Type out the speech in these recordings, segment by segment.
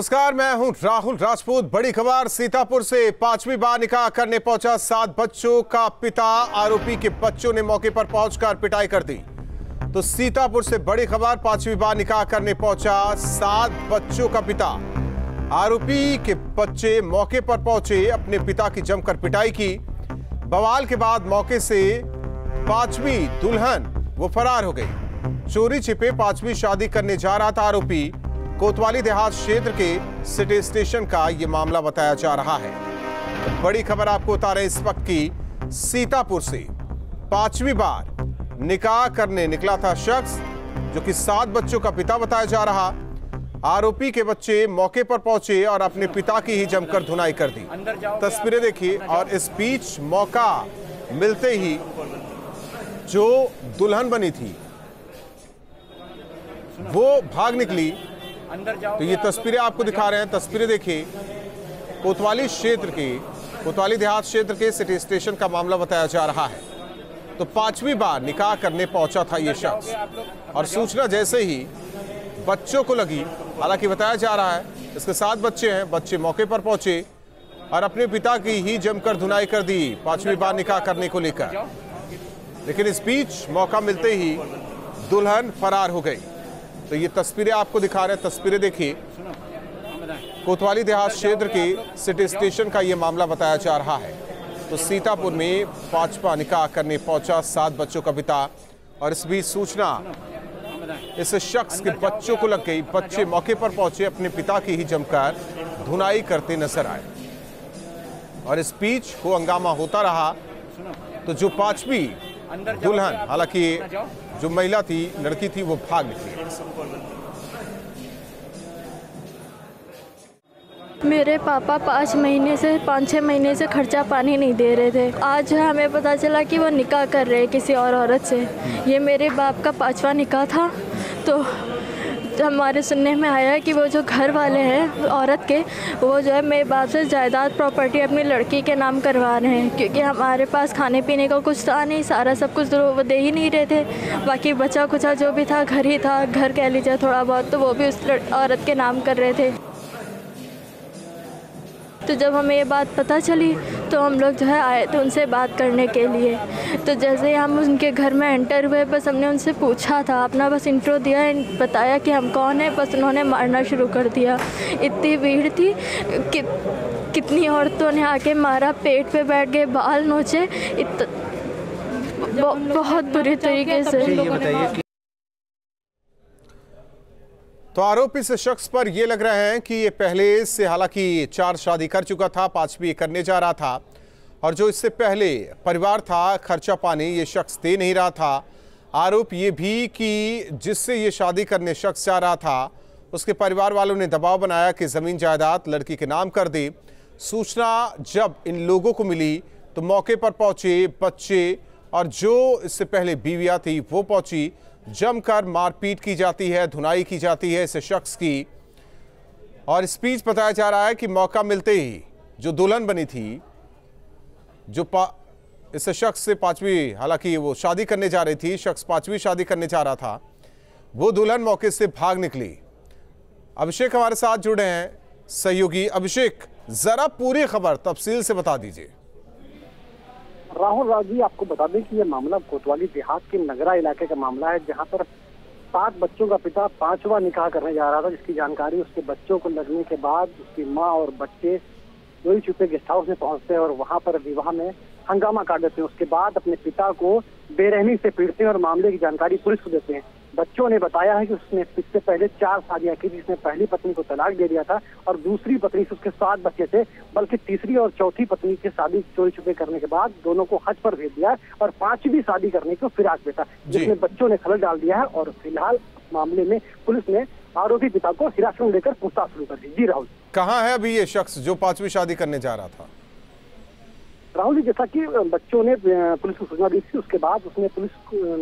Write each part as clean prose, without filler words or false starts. नमस्कार, मैं हूं राहुल राजपूत। बड़ी खबर सीतापुर से। 5वीं बार निकाह करने पहुंचा 7 बच्चों का पिता। आरोपी के बच्चों ने मौके पर पहुंचकर पिटाई कर दी। तो सीतापुर से बड़ी खबर, 5वीं बार निकाह करने पहुंचा 7 बच्चों का पिता। आरोपी के बच्चे मौके पर पहुंचे, अपने पिता की जमकर पिटाई की। बवाल के बाद मौके से 5वीं दुल्हन वो फरार हो गई। चोरी छिपे 5वीं शादी करने जा रहा था आरोपी। कोतवाली देहात क्षेत्र के सिटी स्टेशन का ये मामला बताया जा रहा है। बड़ी खबर आपको बता रहे इस वक्त की सीतापुर से। 5वीं बार निकाह करने निकला था शख्स, जो कि 7 बच्चों का पिता बताया जा रहा। आरोपी के बच्चे मौके पर पहुंचे और अपने पिता की ही जमकर धुनाई कर दी। तस्वीरें देखिए। और इस बीच मौका मिलते ही जो दुल्हन बनी थी वो भाग निकली। तो ये तस्वीरें आपको दिखा रहे हैं। तस्वीरें देखिए। कोतवाली देहात क्षेत्र के सिटी स्टेशन का मामला बताया जा रहा है। तो 5वीं बार निकाह करने पहुंचा था ये शख्स, और सूचना जैसे ही बच्चों को लगी, हालांकि बताया जा रहा है इसके 7 बच्चे हैं। बच्चे मौके पर पहुंचे और अपने पिता की ही जमकर धुनाई कर दी 5वीं बार निकाह करने को लेकर। लेकिन इस बीच मौका मिलते ही दुल्हन फरार हो गई। तो ये तस्वीरें आपको दिखा रहे हैं। तस्वीरें देखिए। कोतवाली देहात क्षेत्र के सिटी स्टेशन का ये मामला बताया जा रहा है। तो सीतापुर में 5वां निकाह करने पहुंचा 7 बच्चों का पिता, और इस बीच सूचना इस शख्स के बच्चों को लग गई। बच्चे मौके पर पहुंचे, अपने पिता की ही जमकर धुनाई करते नजर आए, और इस बीच वो हंगामा होता रहा। तो जो 5वीं दुल्हन, हालांकि जो महिला थी, लड़की थी, वो भाग निकली। मेरे पापा 5-6 महीने से खर्चा पानी नहीं दे रहे थे। आज हमें पता चला कि वो निकाह कर रहे हैं किसी और औरत से। ये मेरे बाप का 5वां निकाह था। तो हमारे सुनने में आया कि वो जो घर वाले हैं औरत के, वो जो है मेरे बाप से जायदाद प्रॉपर्टी अपनी लड़की के नाम करवा रहे हैं, क्योंकि हमारे पास खाने पीने का कुछ था नहीं। सारा सब कुछ वो दे ही नहीं रहे थे। बाकी बचा कुचा जो भी था घर ही था, घर कह लीजिए थोड़ा बहुत, तो वो भी उस औरत के नाम कर रहे थे। तो जब हमें ये बात पता चली तो हम लोग जो है आए थे उनसे बात करने के लिए। तो जैसे ही हम उनके घर में एंटर हुए, बस हमने उनसे पूछा था, अपना बस इंट्रो दिया, बताया कि हम कौन है। बस उन्होंने मारना शुरू कर दिया। इतनी भीड़ थी कि कितनी औरतों ने आके मारा। पेट पे बैठ गए, बाल नोचे, बहुत बुरे तरीके से। तो आरोप इस शख्स पर ये लग रहा है कि ये पहले से हालांकि 4 शादी कर चुका था, 5वीं करने जा रहा था। और जो इससे पहले परिवार था, खर्चा पानी ये शख्स दे नहीं रहा था। आरोप ये भी कि जिससे ये शादी करने शख्स जा रहा था, उसके परिवार वालों ने दबाव बनाया कि ज़मीन जायदाद लड़की के नाम कर दी। सूचना जब इन लोगों को मिली तो मौके पर पहुँचे बच्चे, और जो इससे पहले बीवियाँ थी वो पहुँची। जमकर मारपीट की जाती है, धुनाई की जाती है इस शख्स की। और इस बीच बताया जा रहा है कि मौका मिलते ही जो दुल्हन बनी थी, जो इस शख्स से 5वीं, हालांकि वो शादी करने जा रही थी, शख्स 5वीं शादी करने जा रहा था, वो दुल्हन मौके से भाग निकली। अभिषेक हमारे साथ जुड़े हैं सहयोगी। अभिषेक, जरा पूरी खबर तफसील से बता दीजिए। राहुल राजी, आपको बता दें कि यह मामला कोतवाली देहात के नगरा इलाके का मामला है, जहां पर 7 बच्चों का पिता 5वां निकाह करने जा रहा था, जिसकी जानकारी उसके बच्चों को लगने के बाद उसकी मां और बच्चे चोरी छुपे गेस्ट हाउस में पहुंचते हैं और वहां पर विवाह में हंगामा कर देते हैं। उसके बाद अपने पिता को बेरहमी से पीटते हैं और मामले की जानकारी पुलिस को देते हैं। बच्चों ने बताया है कि उसने इससे पहले 4 शादियां की, जिसने पहली पत्नी को तलाक दे दिया था और दूसरी पत्नी से उसके 7 बच्चे थे, बल्कि तीसरी और चौथी पत्नी की शादी चोरी छुपे करने के बाद दोनों को हज पर भेज दिया और 5वीं शादी करने को फिराक में था, जिसमें बच्चों ने खलल डाल दिया है। और फिलहाल मामले में पुलिस ने आरोपी पिता को हिरासत में लेकर पूछताछ शुरू कर दी। जी राहुल, कहाँ है अभी ये शख्स जो 5वीं शादी करने जा रहा था? राहुल जी, जैसा कि बच्चों ने पुलिस को सूचना दी थी, उसके बाद उसने पुलिस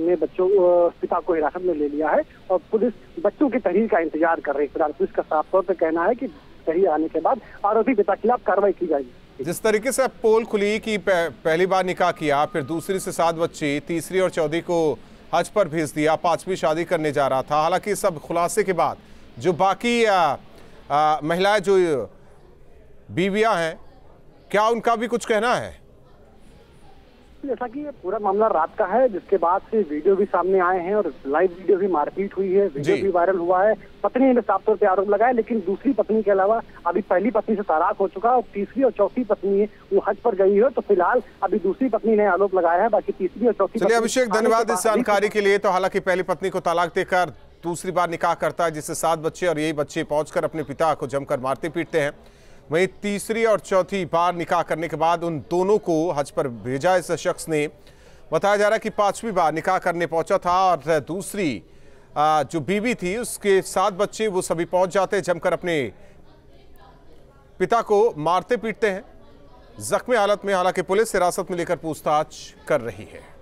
ने बच्चों पिता को हिरासत में ले लिया है और पुलिस बच्चों की तहरीर का इंतजार कर रही है। फिलहाल पुलिस का साफ तौर पर कहना है कि तहरीर आने के बाद आरोपी पिता के खिलाफ कार्रवाई की जाएगी। जिस तरीके से पोल खुली कि पहली बार निकाह किया, फिर दूसरी से 7 बच्चे, तीसरी और चौथी को हज पर भेज दिया, 5वीं शादी करने जा रहा था। हालांकि सब खुलासे के बाद जो बाकी महिलाएं जो बीवियां हैं, क्या उनका भी कुछ कहना है? जैसा कि ये पूरा मामला रात का है, जिसके बाद से वीडियो भी सामने आए हैं और लाइव वीडियो भी, मारपीट हुई है, वीडियो भी वायरल हुआ है। पत्नी ने साफ तौर पर आरोप लगाया, लेकिन दूसरी पत्नी के अलावा अभी पहली पत्नी से तलाक हो चुका है और तीसरी और चौथी पत्नी है वो हज पर गई है, तो फिलहाल अभी दूसरी पत्नी ने आरोप लगाया है, बाकी तीसरी और चौथी। चलिए अभिषेक, धन्यवाद इस जानकारी के लिए। तो हालांकि पहली पत्नी को तलाक देकर दूसरी बार निकाह करता है, जिससे 7 बच्चे और यही बच्चे पहुंचकर अपने पिता को जमकर मारते पीटते हैं। वहीं तीसरी और चौथी बार निकाह करने के बाद उन दोनों को हज पर भेजा। इस शख्स ने बताया जा रहा है कि 5वीं बार निकाह करने पहुंचा था और दूसरी जो बीवी थी उसके 7 बच्चे, वो सभी पहुंच जाते, जमकर अपने पिता को मारते पीटते हैं। जख्मी हालत में हालांकि पुलिस हिरासत में लेकर पूछताछ कर रही है।